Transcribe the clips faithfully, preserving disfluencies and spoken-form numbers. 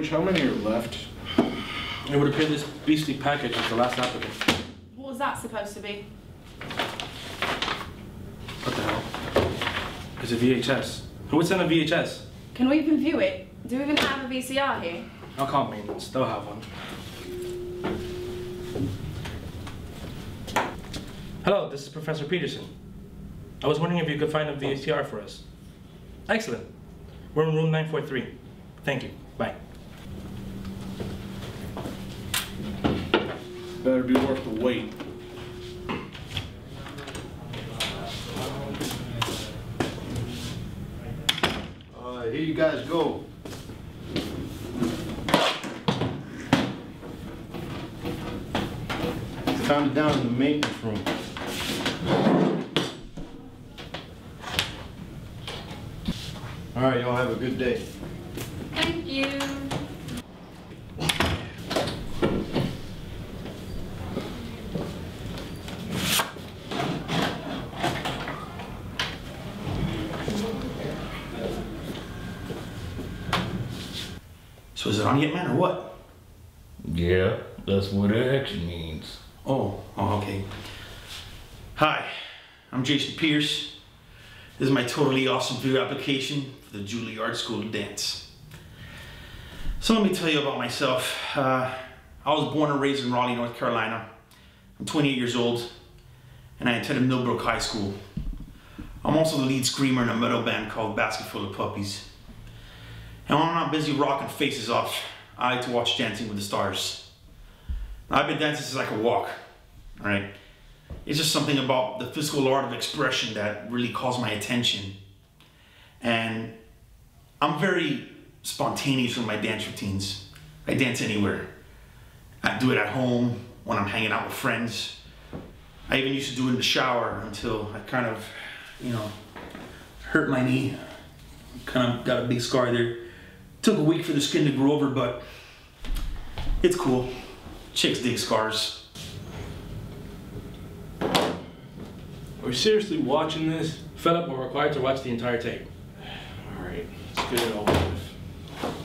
Rich, how many are left? It would appear this beastly package is the last applicant. What was that supposed to be? What the hell? It's a V H S. Who would send a V H S? Can we even view it? Do we even have a V C R here? I'll call maintenance. They'll have one. Hello, this is Professor Peterson. I was wondering if you could find a V C R for us. Excellent. We're in room nine four three. Thank you. Bye. Better be worth the wait. Uh, here you guys go. It's time to down in the maintenance room. All right, y'all have a good day. Thank you. So is it on yet, man, or what? Yeah, that's what action means. Oh, oh, okay. Hi, I'm Jason Pierce. This is my totally awesome video application for the Juilliard School of Dance. So let me tell you about myself. Uh, I was born and raised in Raleigh, North Carolina. I'm twenty-eight years old, and I attended Millbrook High School. I'm also the lead screamer in a metal band called Basketful of Puppies. And when I'm not busy rocking faces off, I like to watch Dancing with the Stars. I've been dancing since I could walk, right? It's just something about the physical art of expression that really calls my attention. And I'm very spontaneous with my dance routines. I dance anywhere. I do it at home, when I'm hanging out with friends. I even used to do it in the shower until I kind of, you know, hurt my knee. Kind of got a big scar there. Took a week for the skin to grow over, but it's cool. Chicks dig scars. Are we seriously watching this? Philip, we're required to watch the entire tape. All right, let's get it over with.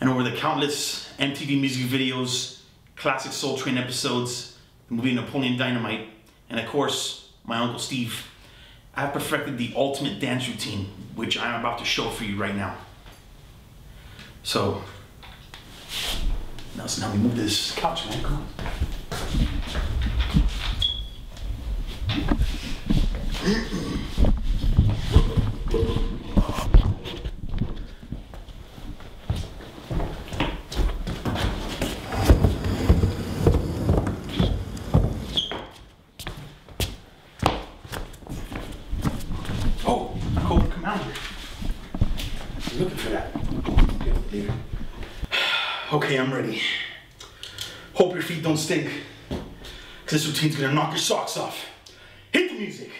And over the countless M T V music videos, classic Soul Train episodes, the movie Napoleon Dynamite, and of course, my Uncle Steve, I've perfected the ultimate dance routine, which I'm about to show for you right now. So, Nelson, help me move this couch, man. Come on. Oh, I hope it come out here. I'm looking for that. Okay, I'm ready. Hope your feet don't stink, because this routine's gonna knock your socks off. Hit the music.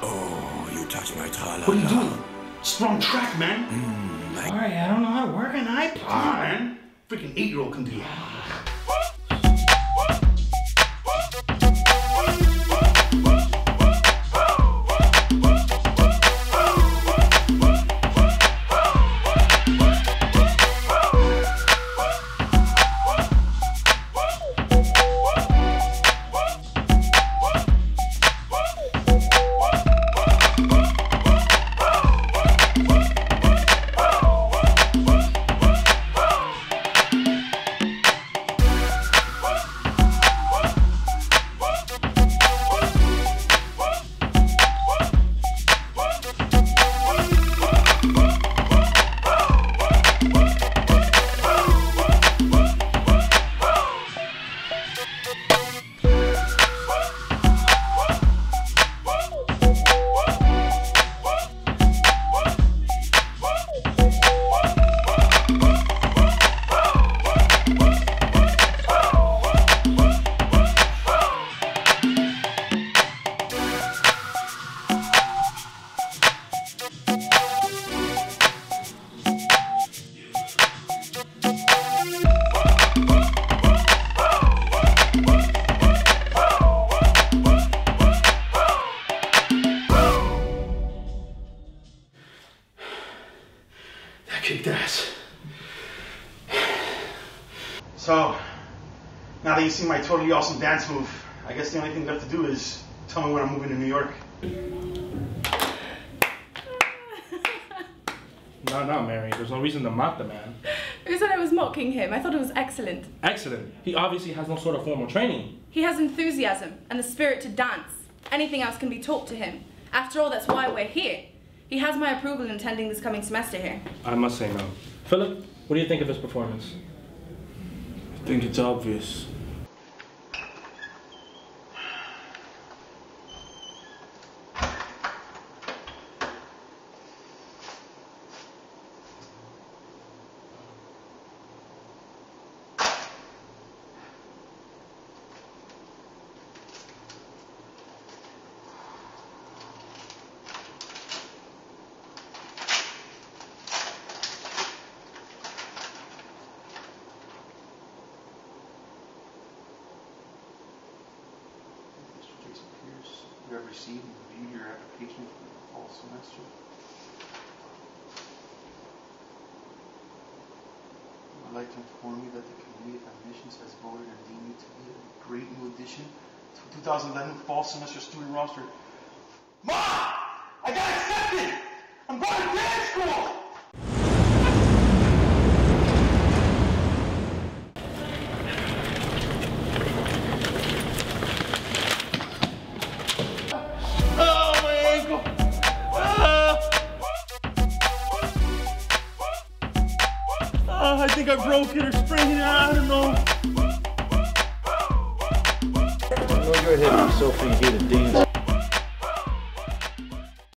Oh, you touch my tra-la-la. What are you doing? It's the wrong track, man. Mm, I... All right, I don't know how to work an iPod, ah, man. Freaking eight-year-old can do that. kicked ass. So, now that you've seen my totally awesome dance move, I guess the only thing left to do is tell me when I'm moving to New York. No, no, Mary. There's no reason to mock the man. Who said I was mocking him? I thought it was excellent. Excellent? He obviously has no sort of formal training. He has enthusiasm and the spirit to dance. Anything else can be taught to him. After all, that's why we're here. He has my approval in attending this coming semester here. I must say no. Philip, what do you think of his performance? I think it's obvious. You have received and reviewed your application for the fall semester. I'd like to inform you that the Committee of Admissions has voted and deemed you to be a great new addition to the twenty eleven fall semester student roster. Mom! I got accepted! I'm going to dance school! I think I broke it or sprained it, I don't know. I know you're here, so for you to dance.